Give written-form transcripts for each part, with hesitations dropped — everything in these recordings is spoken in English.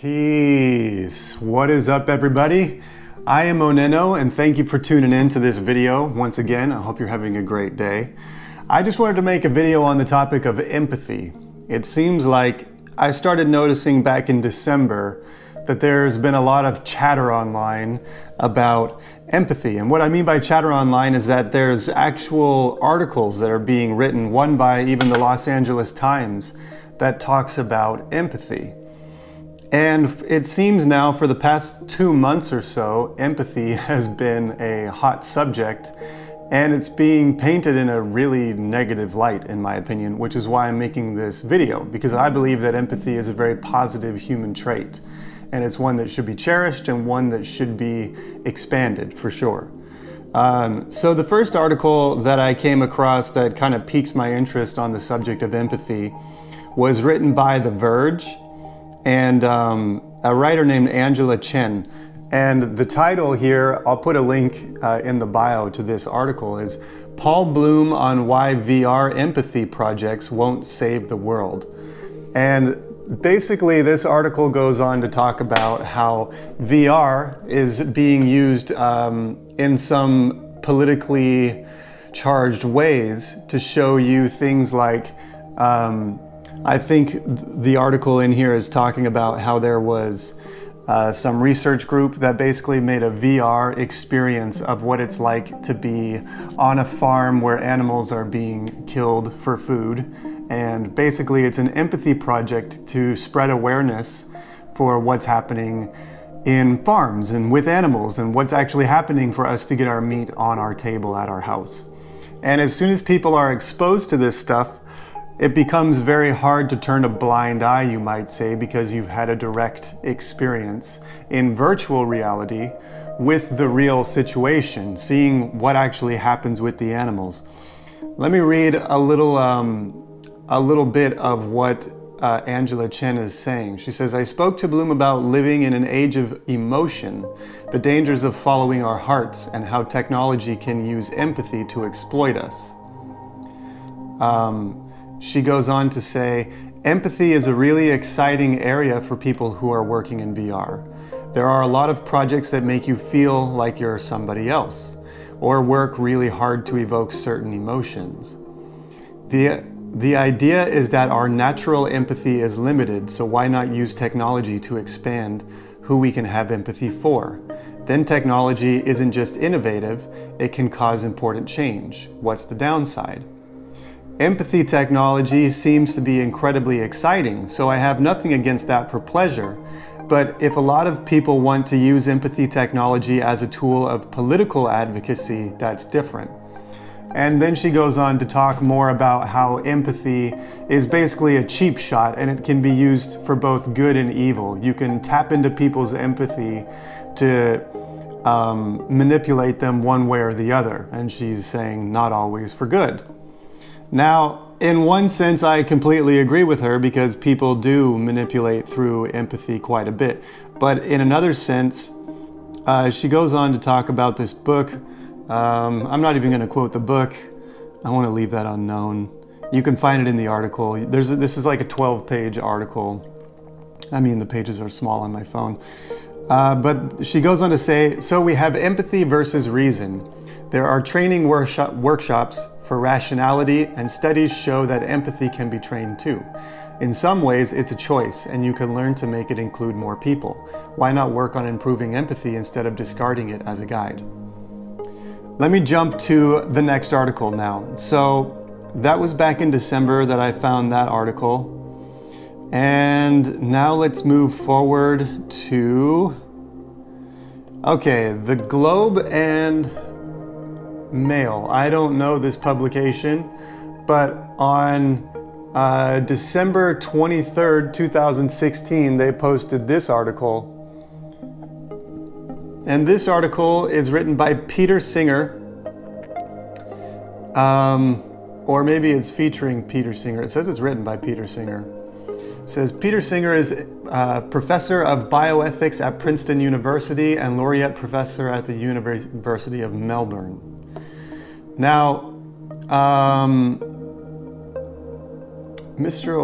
Peace. What is up, everybody? I am OnenO, and thank you for tuning in to this video once again. I hope you're having a great day. I just wanted to make a video on the topic of empathy. It seems like I started noticing back in December that there's been a lot of chatter online about empathy. And what I mean by chatter online is that there's actual articles that are being written, one by even the Los Angeles Times, that talks about empathy. And it seems now for the past 2 months or so, empathy has been a hot subject, and it's being painted in a really negative light, in my opinion, which is why I'm making this video, because I believe that empathy is a very positive human trait. And it's one that should be cherished and one that should be expanded for sure. So the first article that I came across that kind of piqued my interest on the subject of empathy was written by The Verge and a writer named Angela Chen. And the title here, I'll put a link in the bio to this article, is Paul Bloom on Why VR Empathy Projects Won't Save the World. And basically, this article goes on to talk about how VR is being used in some politically charged ways to show you things like, I think the article in here is talking about how there was some research group that basically made a VR experience of what it's like to be on a farm where animals are being killed for food. And basically it's an empathy project to spread awareness for what's happening in farms and with animals and what's actually happening for us to get our meat on our table at our house. And as soon as people are exposed to this stuff, it becomes very hard to turn a blind eye, you might say, because you've had a direct experience in virtual reality with the real situation, seeing what actually happens with the animals. Let me read a little bit of what Angela Chen is saying. She says, I spoke to Bloom about living in an age of emotion, the dangers of following our hearts, and how technology can use empathy to exploit us. She goes on to say, empathy is a really exciting area for people who are working in VR. There are a lot of projects that make you feel like you're somebody else, or work really hard to evoke certain emotions. The idea is that our natural empathy is limited, so why not use technology to expand who we can have empathy for? Then technology isn't just innovative, it can cause important change. What's the downside? Empathy technology seems to be incredibly exciting, so I have nothing against that for pleasure. But if a lot of people want to use empathy technology as a tool of political advocacy, that's different. And then she goes on to talk more about how empathy is basically a cheap shot and it can be used for both good and evil. You can tap into people's empathy to manipulate them one way or the other. And she's saying not always for good. Now, in one sense, I completely agree with her because people do manipulate through empathy quite a bit. But in another sense, she goes on to talk about this book. I'm not even going to quote the book. I want to leave that unknown. You can find it in the article. This is like a 12-page article. I mean, the pages are small on my phone. But she goes on to say, so we have empathy versus reason. There are training workshops for rationality, and studies show that empathy can be trained too. In some ways, it's a choice, and you can learn to make it include more people. Why not work on improving empathy instead of discarding it as a guide? Let me jump to the next article now. So that was back in December that I found that article. And now let's move forward to, okay, the Globe and Mail. I don't know this publication, but on December 23rd, 2016, they posted this article. And this article is written by Peter Singer, or maybe it's featuring Peter Singer. It says it's written by Peter Singer. It says, Peter Singer is professor of bioethics at Princeton University and laureate professor at the University of Melbourne. Now, Mr.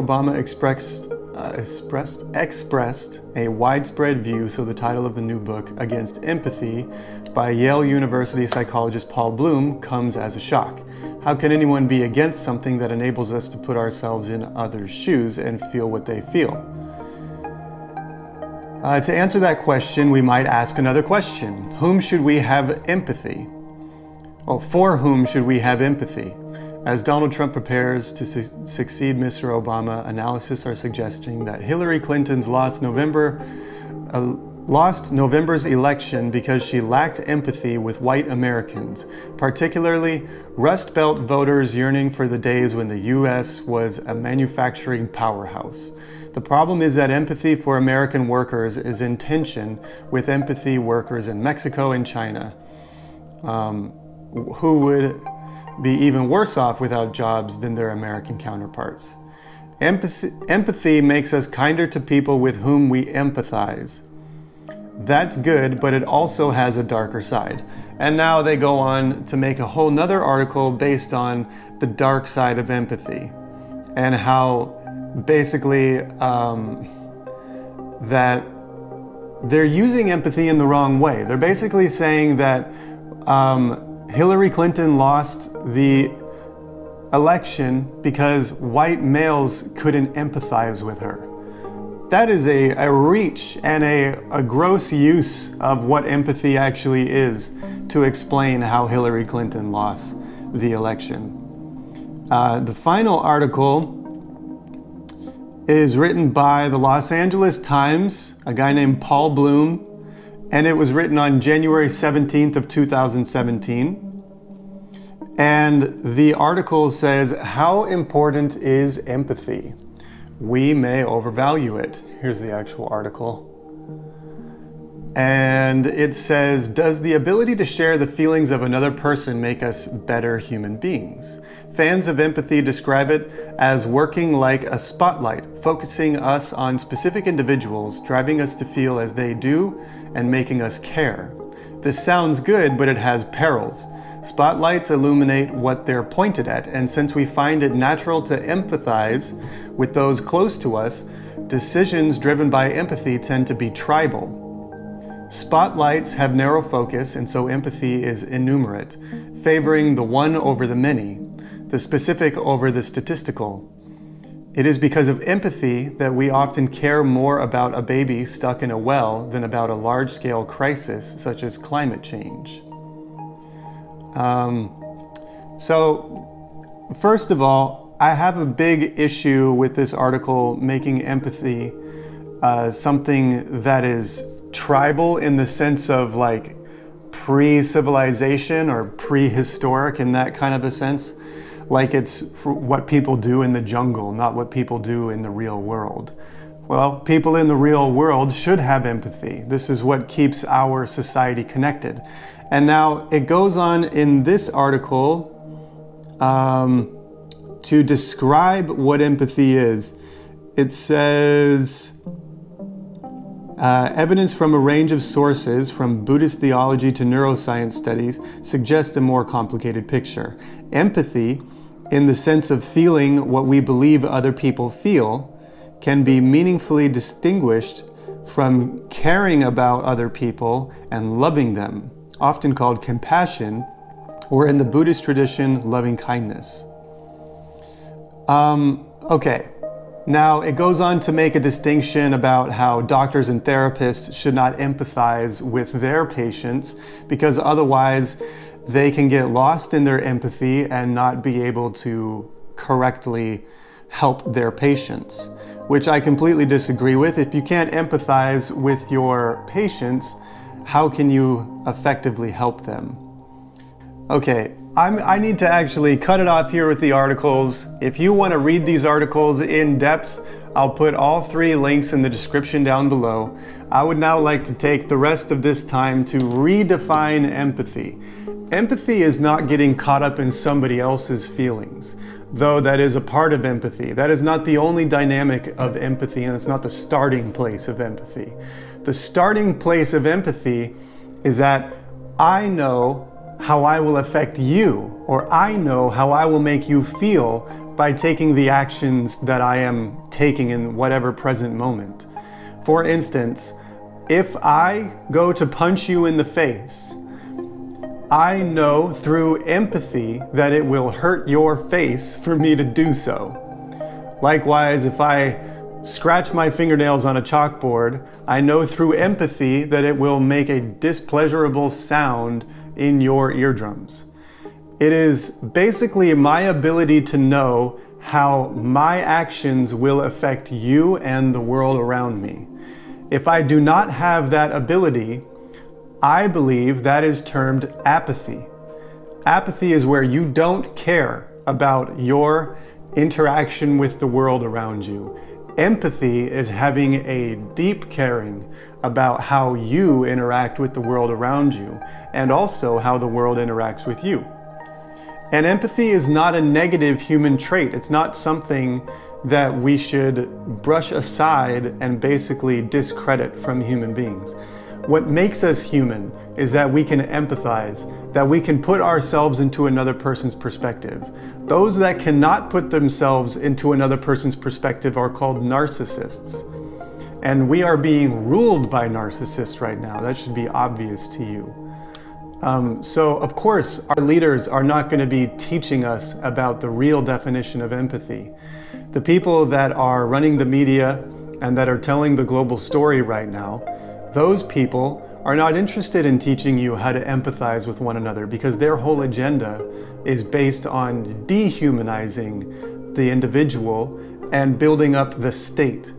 Obama expressed expressed a widespread view, so the title of the new book, Against Empathy, by Yale University psychologist Paul Bloom, comes as a shock. How can anyone be against something that enables us to put ourselves in others' shoes and feel what they feel? To answer that question, we might ask another question. Whom should we have empathy? Well, for whom should we have empathy? As Donald Trump prepares to succeed Mr. Obama, analysis are suggesting that Hillary Clinton's lost November's election because she lacked empathy with white Americans, particularly Rust Belt voters yearning for the days when the U.S. was a manufacturing powerhouse. The problem is that empathy for American workers is in tension with empathy workers in Mexico and China, who would be even worse off without jobs than their American counterparts. Empathy makes us kinder to people with whom we empathize. That's good, but it also has a darker side. And now they go on to make a whole nother article based on the dark side of empathy and how basically that they're using empathy in the wrong way. They're basically saying that Hillary Clinton lost the election because white males couldn't empathize with her. That is a reach and a gross use of what empathy actually is to explain how Hillary Clinton lost the election. The final article is written by the Los Angeles Times, a guy named Paul Bloom, and it was written on January 17th of 2017. And the article says, "How important is empathy? We may overvalue it." Here's the actual article. And it says, "Does the ability to share the feelings of another person make us better human beings? Fans of empathy describe it as working like a spotlight, focusing us on specific individuals, driving us to feel as they do, and making us care. This sounds good, but it has perils. Spotlights illuminate what they're pointed at, and since we find it natural to empathize with those close to us, decisions driven by empathy tend to be tribal. Spotlights have narrow focus, and so empathy is innumerate, favoring the one over the many, the specific over the statistical. It is because of empathy that we often care more about a baby stuck in a well than about a large-scale crisis such as climate change." So, first of all, I have a big issue with this article making empathy something that is tribal in the sense of like pre-civilization or prehistoric in that kind of a sense. Like it's what people do in the jungle, not what people do in the real world. Well, people in the real world should have empathy. This is what keeps our society connected. And now it goes on in this article to describe what empathy is. It says, "Evidence from a range of sources, from Buddhist theology to neuroscience studies, suggests a more complicated picture. Empathy, in the sense of feeling what we believe other people feel, can be meaningfully distinguished from caring about other people and loving them, often called compassion, or in the Buddhist tradition, loving kindness." Okay. Now, it goes on to make a distinction about how doctors and therapists should not empathize with their patients because otherwise they can get lost in their empathy and not be able to correctly help their patients, which I completely disagree with. If you can't empathize with your patients, how can you effectively help them? Okay. I need to actually cut it off here with the articles. If you want to read these articles in depth, I'll put all three links in the description down below. I would now like to take the rest of this time to redefine empathy. Empathy is not getting caught up in somebody else's feelings, though that is a part of empathy. That is not the only dynamic of empathy, and it's not the starting place of empathy. The starting place of empathy is that I know how I will affect you, or I know how I will make you feel by taking the actions that I am taking in whatever present moment. For instance, if I go to punch you in the face, I know through empathy that it will hurt your face for me to do so. Likewise, if I scratch my fingernails on a chalkboard, I know through empathy that it will make a displeasurable sound in your eardrums. It is basically my ability to know how my actions will affect you and the world around me. If I do not have that ability, I believe that is termed apathy. Apathy is where you don't care about your interaction with the world around you. Empathy is having a deep caring about how you interact with the world around you, and also how the world interacts with you. And empathy is not a negative human trait. It's not something that we should brush aside and basically discredit from human beings. What makes us human is that we can empathize, that we can put ourselves into another person's perspective. Those that cannot put themselves into another person's perspective are called narcissists. And we are being ruled by narcissists right now. That should be obvious to you. So of course, our leaders are not going to be teaching us about the real definition of empathy. The people that are running the media and that are telling the global story right now, those people are not interested in teaching you how to empathize with one another, because their whole agenda is based on dehumanizing the individual and building up the state.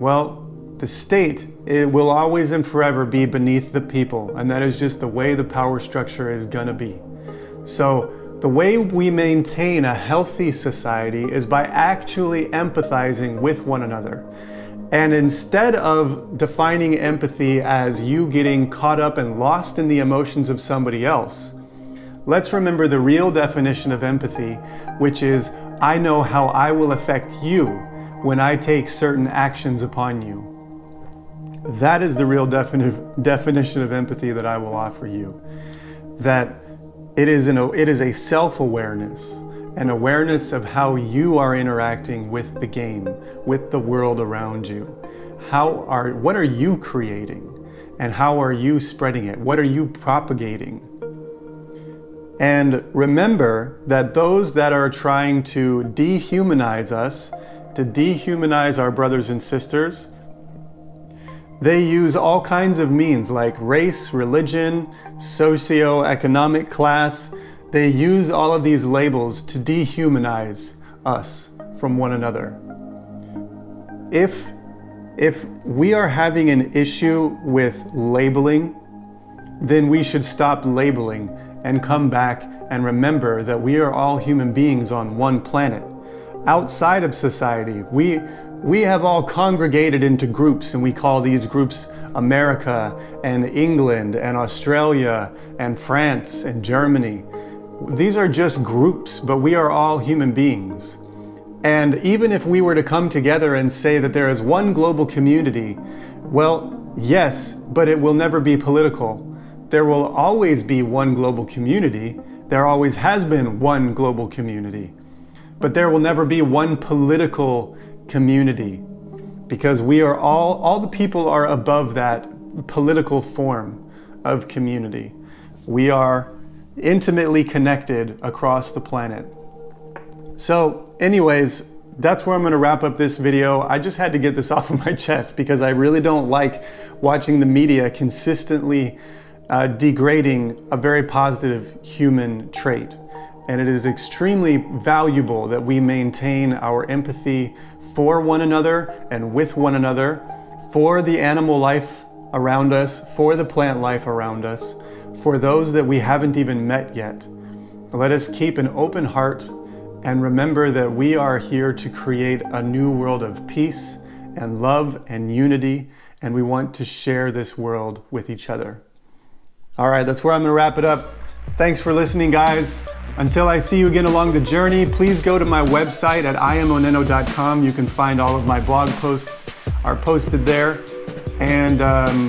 Well, the state, it will always and forever be beneath the people, and that is just the way the power structure is gonna be. So the way we maintain a healthy society is by actually empathizing with one another. And instead of defining empathy as you getting caught up and lost in the emotions of somebody else, let's remember the real definition of empathy, which is, I know how I will affect you when I take certain actions upon you. That is the real definition of empathy that I will offer you. That it is a self-awareness. An awareness of how you are interacting with the game, with the world around you. What are you creating? And how are you spreading it? What are you propagating? And remember that those that are trying to dehumanize us, to dehumanize our brothers and sisters, they use all kinds of means like race, religion, socioeconomic class. They use all of these labels to dehumanize us from one another. If we are having an issue with labeling, then we should stop labeling and come back and remember that we are all human beings on one planet. Outside of society, we have all congregated into groups, and we call these groups America and England and Australia and France and Germany. These are just groups, but we are all human beings. And even if we were to come together and say that there is one global community, well, yes, but it will never be political. There will always be one global community. There always has been one global community. But there will never be one political community, because we are all the people are above that political form of community. We are intimately connected across the planet. So anyways, that's where I'm going to wrap up this video. I just had to get this off of my chest because I really don't like watching the media consistently degrading a very positive human trait. And it is extremely valuable that we maintain our empathy for one another and with one another, for the animal life around us, for the plant life around us, for those that we haven't even met yet. Let us keep an open heart and remember that we are here to create a new world of peace and love and unity, and we want to share this world with each other. All right, that's where I'm gonna wrap it up. Thanks for listening, guys. Until I see you again along the journey, please go to my website at imoneno.com. You can find all of my blog posts are posted there. And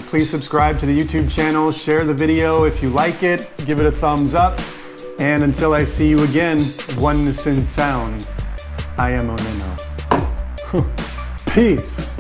please subscribe to the YouTube channel, share the video if you like it, give it a thumbs up. And until I see you again, oneness in sound, I am OnenO. Peace.